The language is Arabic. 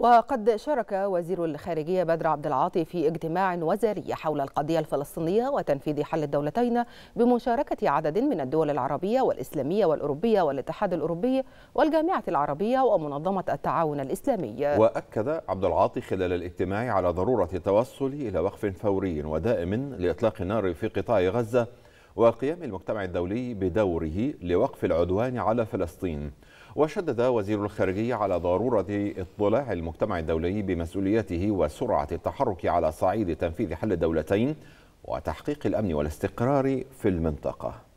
وقد شارك وزير الخارجية بدر عبد العاطي في اجتماع وزاري حول القضية الفلسطينية وتنفيذ حل الدولتين بمشاركة عدد من الدول العربية والإسلامية والأوروبية والاتحاد الأوروبي والجامعة العربية ومنظمة التعاون الإسلامي. وأكد عبد العاطي خلال الاجتماع على ضرورة التوصل إلى وقف فوري ودائم لإطلاق النار في قطاع غزة وقيام المجتمع الدولي بدوره لوقف العدوان على فلسطين. وشدد وزير الخارجية على ضرورة اطلاع المجتمع الدولي بمسؤوليته وسرعة التحرك على صعيد تنفيذ حل الدولتين وتحقيق الأمن والاستقرار في المنطقة.